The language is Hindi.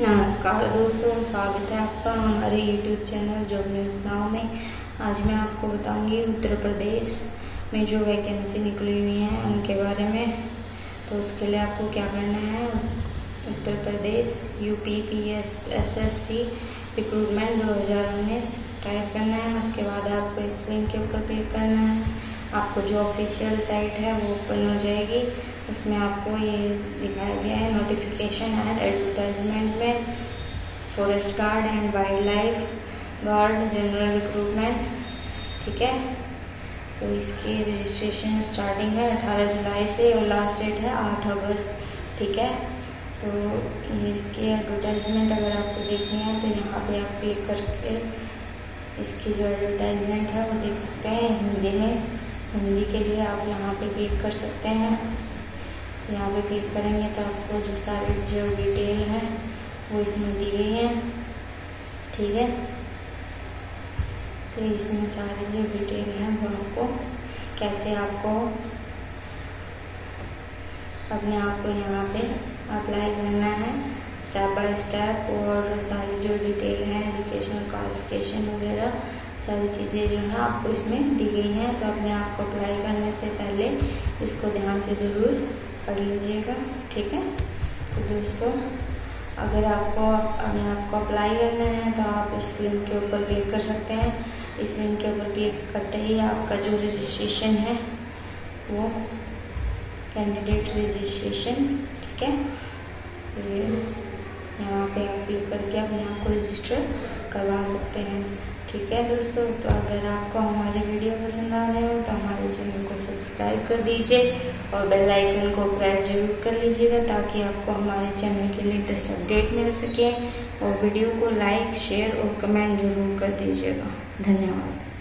नमस्कार दोस्तों, स्वागत है आपका हमारे YouTube channel job news now में। आज मैं आपको बताऊंगी उत्तर प्रदेश में जो वैकेंसी निकली हुई हैं उनके बारे में। तो उसके लिए आपको क्या करना है, Uttar Pradesh UPSSSC recruitment 2019 type करना है। उसके बाद आपको इस लिंक के ऊपर क्लिक करना है। आपको जो ऑफिशियल साइट है वो ओपन हो जाएगी। उसमें आपको ये दिखाया गया है, नोटिफिकेशन एंड एडवर्टाइजमेंट में forest guard and wildlife guard general recruitment, ठीक है। तो इसकी रजिस्ट्रेशन स्टार्टिंग है 18 जुलाई से और लास्ट डेट है 8 अगस्त, ठीक है। तो इसकी एडवर्टाइजमेंट अगर आपको देखनी है तो यहाँ पर आप क्लिक करके इसकी जो एडवर्टाइजमेंट है वो देख सकते हैं। हिंदी में, हिंदी के लिए आप यहाँ पे क्लिक कर सकते हैं। यहाँ पे क्लिक करेंगे तो आपको जो सारी जो डिटेल है वो इसमें दी गई है, ठीक है। तो इसमें सारी जो डिटेल है वो आपको कैसे आपको अपने आप को यहाँ पे अप्लाई करना है स्टेप बाय स्टेप, और सारी जो डिटेल है एजुकेशन क्वालिफिकेशन वगैरह सारी चीज़ें जो है आपको इसमें दी गई हैं। तो अपने आप को अप्लाई करने से पहले इसको ध्यान से ज़रूर पढ़ लीजिएगा, ठीक है। तो दोस्तों, अगर आपको अपने आप को अप्लाई करना है तो आप इस लिंक के ऊपर क्लिक कर सकते हैं। इस लिंक के ऊपर क्लिक करते ही आपका जो रजिस्ट्रेशन है वो कैंडिडेट रजिस्ट्रेशन, ठीक है, यहाँ पे आप क्लिक करके अपने आप को रजिस्टर करवा सकते हैं, ठीक है दोस्तों। तो अगर आपको हमारे वीडियो पसंद आ रहे हो तो हमारे चैनल को सब्सक्राइब कर दीजिए और बेल आइकन को प्रेस जरूर कर लीजिएगा ताकि आपको हमारे चैनल के लेटेस्ट अपडेट मिल सके। और वीडियो को लाइक शेयर और कमेंट जरूर कर दीजिएगा। धन्यवाद।